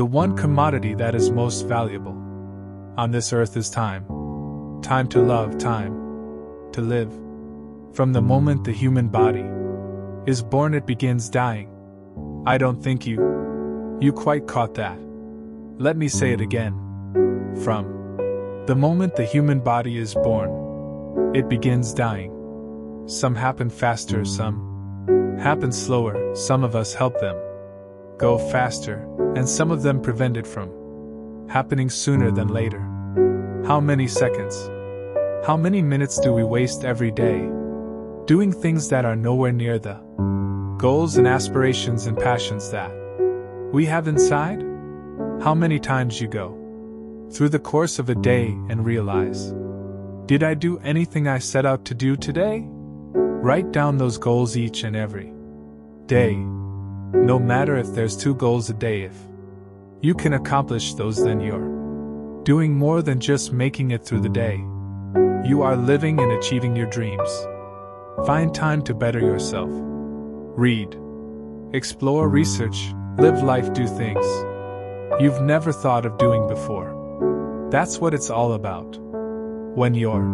The one commodity that is most valuable on this earth is time. Time to love, time to live. From the moment the human body is born, it begins dying. I don't think you quite caught that. Let me say it again. From the moment the human body is born, it begins dying. Some happen faster, some happen slower. Some of us help them go faster, and some of them prevent it from happening sooner than later. How many seconds, how many minutes do we waste every day doing things that are nowhere near the goals and aspirations and passions that we have inside? How many times you go through the course of a day and realize, did I do anything I set out to do today? Write down those goals each and every day. No matter if there's 2 goals a day, if you can accomplish those, then you're doing more than just making it through the day. You are living and achieving your dreams. Find time to better yourself. Read, explore, research, live life, do things you've never thought of doing before. That's what it's all about. When you're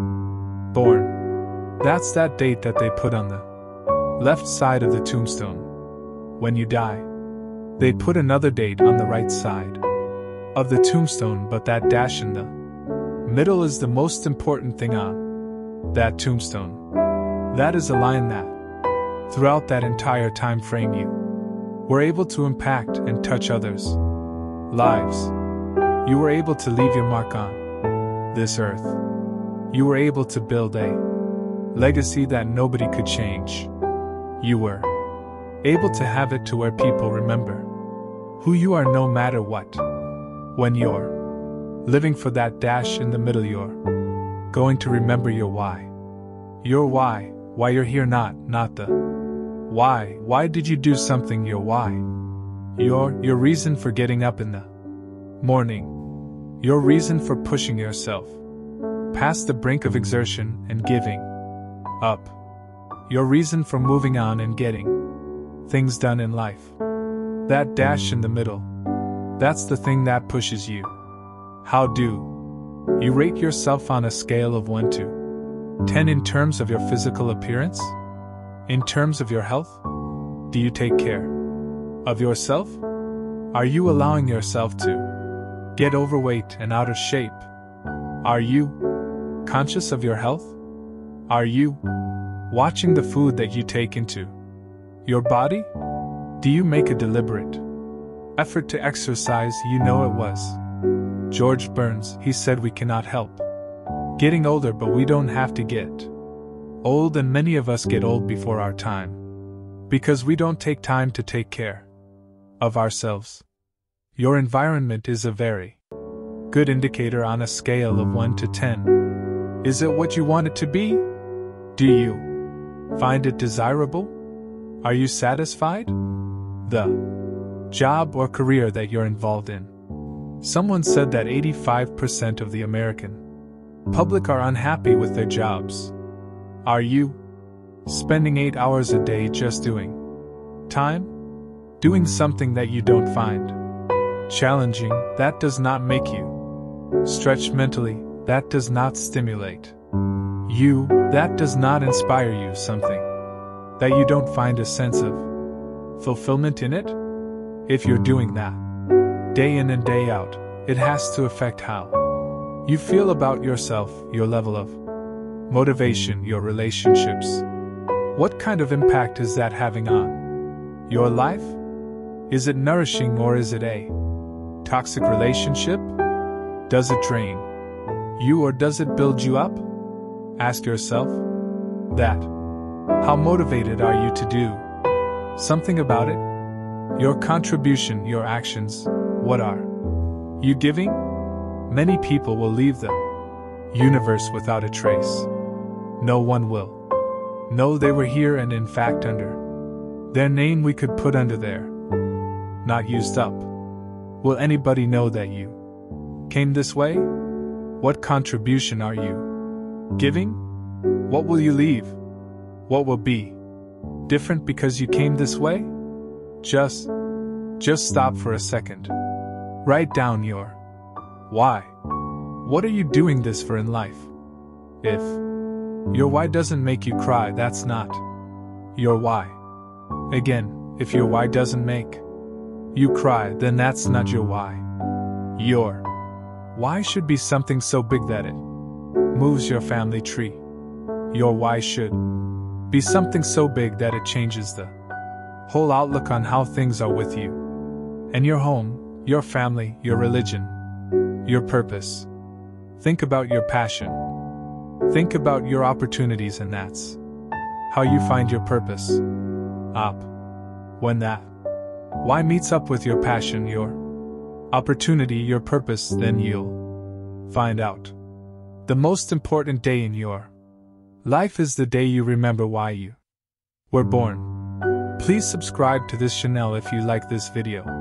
born, that's that date that they put on the left side of the tombstone. When you die, they put another date on the right side of the tombstone, but that dash in the middle is the most important thing on that tombstone. That is a line that, throughout that entire time frame, you were able to impact and touch others' lives. You were able to leave your mark on this earth. You were able to build a legacy that nobody could change. You were able to have it to where people remember who you are no matter what. When you're living for that dash in the middle, you're going to remember your why. Your why you're here, not the why did you do something, your why. Your reason for getting up in the morning. Your reason for pushing yourself past the brink of exertion and giving up. Your reason for moving on and getting things done in life. That dash in the middle, that's the thing that pushes you. How do you rate yourself on a scale of 1 to 10 in terms of your physical appearance? In terms of your health? Do you take care of yourself? Are you allowing yourself to get overweight and out of shape? Are you conscious of your health? Are you watching the food that you take into your body? Do you make a deliberate effort to exercise? You know, it was George Burns. He said we cannot help getting older, but we don't have to get old, and many of us get old before our time because we don't take time to take care of ourselves. Your environment is a very good indicator on a scale of 1 to 10. Is it what you want it to be? Do you find it desirable? Are you satisfied? The job or career that you're involved in. Someone said that 85% of the American public are unhappy with their jobs. Are you spending 8 hours a day just doing time? Doing something that you don't find challenging, that does not make you stretch mentally, that does not stimulate you, that does not inspire you, something that you don't find a sense of fulfillment in it? If you're doing that day in and day out, it has to affect how you feel about yourself, your level of motivation, your relationships. What kind of impact is that having on your life? Is it nourishing, or is it a toxic relationship? Does it drain you, or does it build you up? Ask yourself that. How motivated are you to do something about it? Your contribution, your actions, what are you giving? Many people will leave the universe without a trace. No one will know they were here, and in fact, under their name we could put under their not used up. Will anybody know that you came this way? What contribution are you giving? What will you leave? What will be different because you came this way? Just stop for a second. Write down your why. What are you doing this for in life? If your why doesn't make you cry, that's not your why. Again, if your why doesn't make you cry, then that's not your why. Your why should be something so big that it moves your family tree. Your why should be something so big that it changes the whole outlook on how things are with you and your home, your family, your religion, your purpose. Think about your passion. Think about your opportunities, and that's how you find your purpose. Up. When that why meets up with your passion, your opportunity, your purpose, then you'll find out. The most important day in your life is the day you remember why you were born. Please subscribe to this channel if you like this video.